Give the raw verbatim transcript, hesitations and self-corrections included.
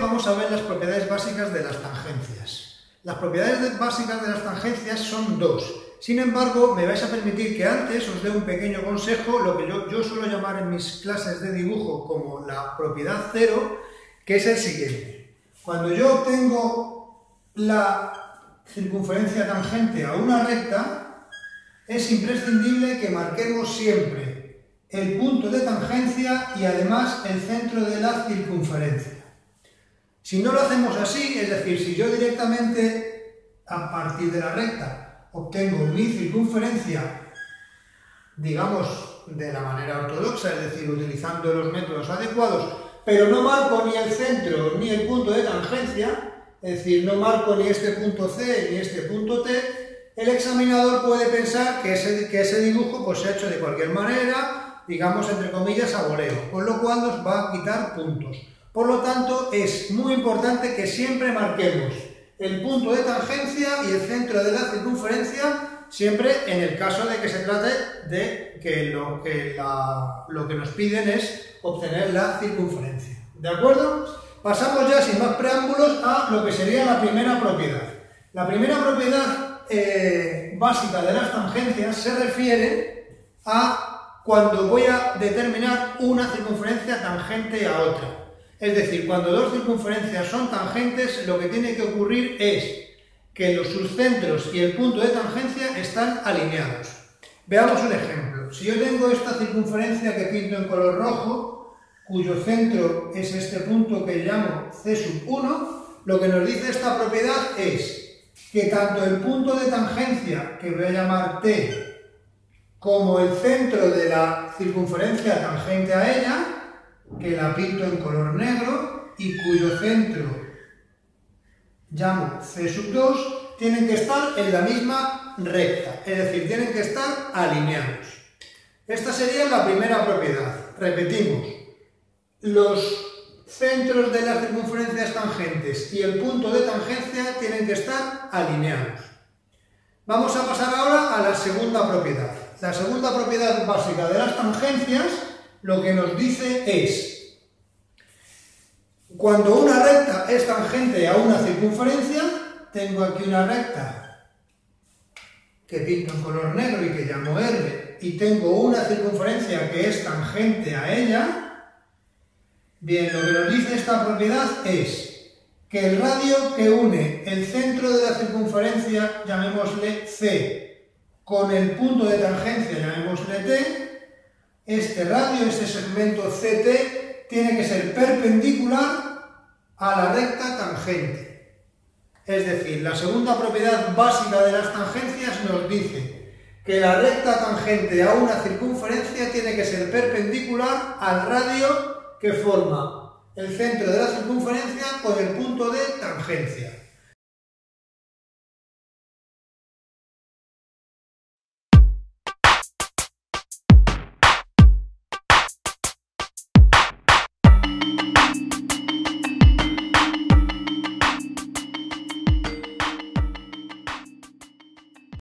Vamos a ver las propiedades básicas de las tangencias. Las propiedades básicas de las tangencias son dos. Sin embargo, me vais a permitir que antes os dé un pequeño consejo, lo que yo, yo suelo llamar en mis clases de dibujo como la propiedad cero, que es el siguiente. Cuando yo obtengo la circunferencia tangente a una recta, es imprescindible que marquemos siempre el punto de tangencia y además el centro de la circunferencia. Si no lo hacemos así, es decir, si yo directamente a partir de la recta obtengo mi circunferencia, digamos de la manera ortodoxa, es decir, utilizando los métodos adecuados, pero no marco ni el centro ni el punto de tangencia, es decir, no marco ni este punto C ni este punto T, el examinador puede pensar que ese, que ese dibujo pues, se ha hecho de cualquier manera, digamos entre comillas a voleo, con lo cual nos va a quitar puntos. Por lo tanto, es muy importante que siempre marquemos el punto de tangencia y el centro de la circunferencia, siempre en el caso de que se trate de que lo que, la, lo que nos piden es obtener la circunferencia. ¿De acuerdo? Pasamos ya sin más preámbulos a lo que sería la primera propiedad. La primera propiedad eh, básica de las tangencias se refiere a cuando voy a determinar una circunferencia tangente a otra. Es decir, cuando dos circunferencias son tangentes, lo que tiene que ocurrir es que los subcentros y el punto de tangencia están alineados. Veamos un ejemplo. Si yo tengo esta circunferencia que pinto en color rojo, cuyo centro es este punto que llamo C uno, lo que nos dice esta propiedad es que tanto el punto de tangencia, que voy a llamar T, como el centro de la circunferencia tangente a ella, que la pinto en color negro y cuyo centro llamo C dos, tienen que estar en la misma recta, es decir, tienen que estar alineados. Esta sería la primera propiedad. Repetimos, los centros de las circunferencias tangentes y el punto de tangencia tienen que estar alineados. Vamos a pasar ahora a la segunda propiedad. La segunda propiedad básica de las tangencias lo que nos dice es, cuando una recta es tangente a una circunferencia, tengo aquí una recta que pinto en color negro y que llamo R, y tengo una circunferencia que es tangente a ella, bien, lo que nos dice esta propiedad es que el radio que une el centro de la circunferencia, llamémosle C, con el punto de tangencia, llamémosle T, este radio, este segmento C T, tiene que ser perpendicular a la recta tangente. Es decir, la segunda propiedad básica de las tangencias nos dice que la recta tangente a una circunferencia tiene que ser perpendicular al radio que forma el centro de la circunferencia con el punto de tangencia.